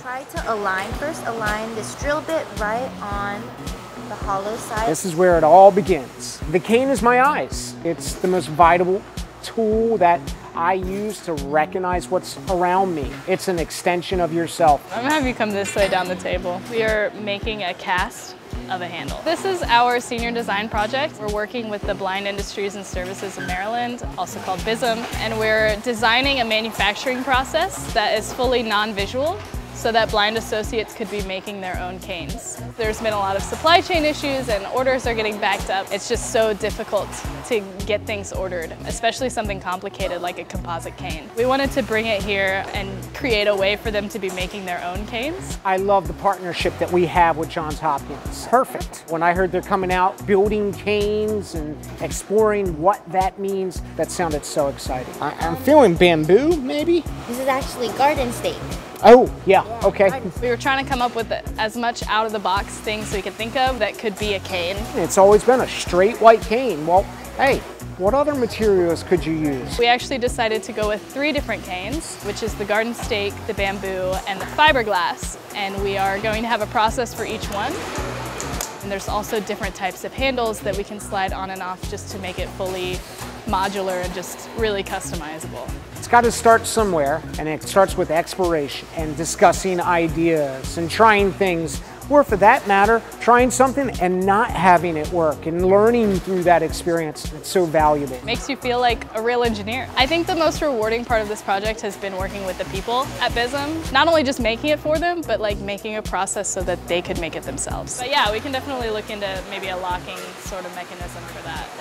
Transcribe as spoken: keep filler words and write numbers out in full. Try to align, first align this drill bit right on the hollow side. This is where it all begins. The cane is my eyes. It's the most vital tool that I use to recognize what's around me. It's an extension of yourself. I'm gonna have you come this way down the table. We are making a cast of a handle. This is our senior design project. We're working with the Blind Industries and Services of Maryland, also called BISM, and we're designing a manufacturing process that is fully non-visual so that blind associates could be making their own canes. There's been a lot of supply chain issues and orders are getting backed up. It's just so difficult to get things ordered, especially something complicated like a composite cane. We wanted to bring it here and create a way for them to be making their own canes. I love the partnership that we have with Johns Hopkins. Perfect. When I heard they're coming out building canes and exploring what that means, that sounded so exciting. I I'm feeling bamboo, maybe? This is actually garden stake. Oh, yeah, okay. We were trying to come up with as much out-of-the-box things we could think of that could be a cane. It's always been a straight white cane. Well, hey, what other materials could you use? We actually decided to go with three different canes, which is the garden stake, the bamboo, and the fiberglass. And we are going to have a process for each one. And there's also different types of handles that we can slide on and off just to make it fully modular and just really customizable. It's got to start somewhere, and it starts with exploration and discussing ideas and trying things, or for that matter, trying something and not having it work and learning through that experience. It's so valuable. It makes you feel like a real engineer. I think the most rewarding part of this project has been working with the people at BISM. Not only just making it for them, but like making a process so that they could make it themselves. But yeah, we can definitely look into maybe a locking sort of mechanism for that.